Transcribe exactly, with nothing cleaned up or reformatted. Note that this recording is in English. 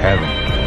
heaven.